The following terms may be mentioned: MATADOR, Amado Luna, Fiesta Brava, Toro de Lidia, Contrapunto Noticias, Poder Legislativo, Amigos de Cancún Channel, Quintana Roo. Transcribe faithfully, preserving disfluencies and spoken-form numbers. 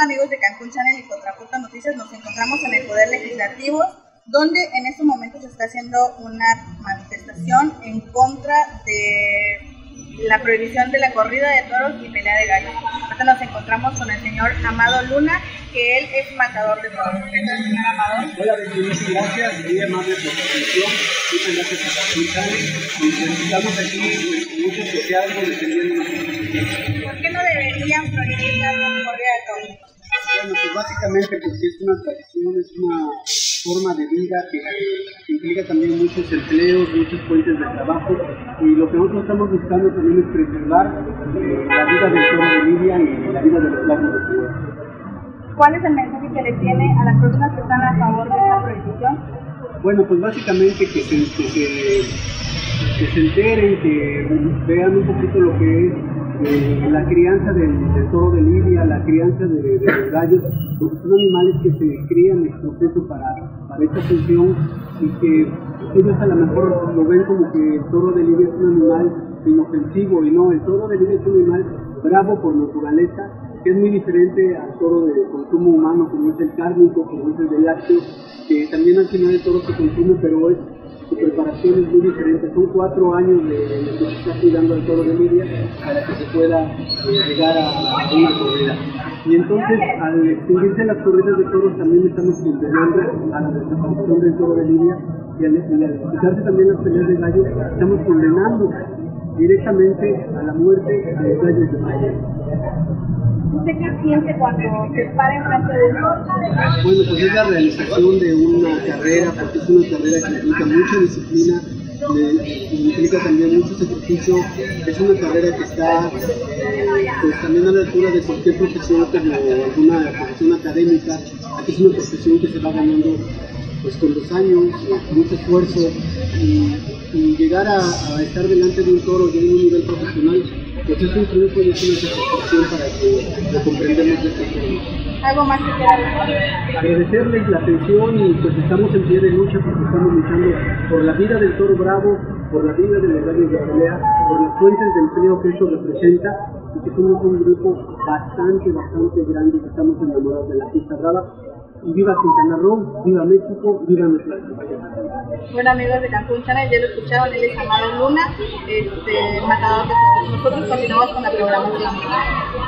Amigos de Cancún Channel y Contrapunto Noticias, nos encontramos en el Poder Legislativo, donde en estos momentos se está haciendo una manifestación en contra de la prohibición de la corrida de toros y pelea de gallos. Ahora nos encontramos con el señor Amado Luna, que él es matador de toros. Entonces, hola, muchas gracias, muy amable por su atención, muchas gracias a Cancún Channel, y estamos aquí con mucho entusiasmo defendiendo nuestra posición. ¿Por qué no deberían prohibir la corrida de toros? Bueno, pues básicamente porque es una tradición, es una forma de vida que implica también muchos empleos, muchas fuentes de trabajo, y lo que nosotros estamos buscando también es preservar eh, la vida del Toro de Lidia y la vida de los pueblos de Toro. ¿Cuál es el mensaje que le tiene a las personas que están a favor de esta prohibición? Bueno, pues básicamente que se, que se, que se enteren, que vean un poquito lo que es Eh, la crianza del, del toro de Lidia, la crianza de, de, de los gallos, porque son animales que se crían en proceso para, para esta función, y que ellos a lo mejor lo ven como que el toro de Lidia es un animal inofensivo, y no, el toro de Lidia es un animal bravo por naturaleza, que es muy diferente al toro de consumo humano, como es el cárnico, como es el de lácteo, que también al final el toro se consume, pero es su preparación es muy diferente. Son cuatro años de, de, de que se está cuidando al toro de Lidia para que se pueda eh, llegar a, a una corrida. Y entonces, al extinguirse las corridas de toros, también estamos condenando a la desaparición del toro de Lidia, y al extinguirse también las peleas de gallos, estamos condenando directamente a la muerte a los gallos de Maya. ¿Usted qué siente cuando se para enfrente de uno? Bueno, pues es la realización de una carrera, porque es una carrera que implica mucha disciplina, que implica también mucho sacrificio. Es una carrera que está eh, pues también a la altura de cualquier profesión, como alguna profesión académica. Aquí es una profesión que se va ganando pues con los años, mucho esfuerzo, y, y llegar a, a estar delante de un toro ya en un nivel profesional, pues es un triunfo y es una satisfacción para que lo comprendamos de esta forma. ¿Algo más que queda? Agradecerles la atención, y pues estamos en pie de lucha, porque estamos luchando por la vida del toro bravo, por la vida de los gallos de pelea, por las fuentes de empleo que eso representa, y que somos un grupo bastante, bastante grande, que estamos enamorados de la Fiesta Brava. Y viva Quintana Roo, viva México, viva nuestra ciudad. Bueno, amigos de Cancún Channel, ya lo escucharon, él es Amado Luna, este, matador de toros. Nosotros continuamos con la programación.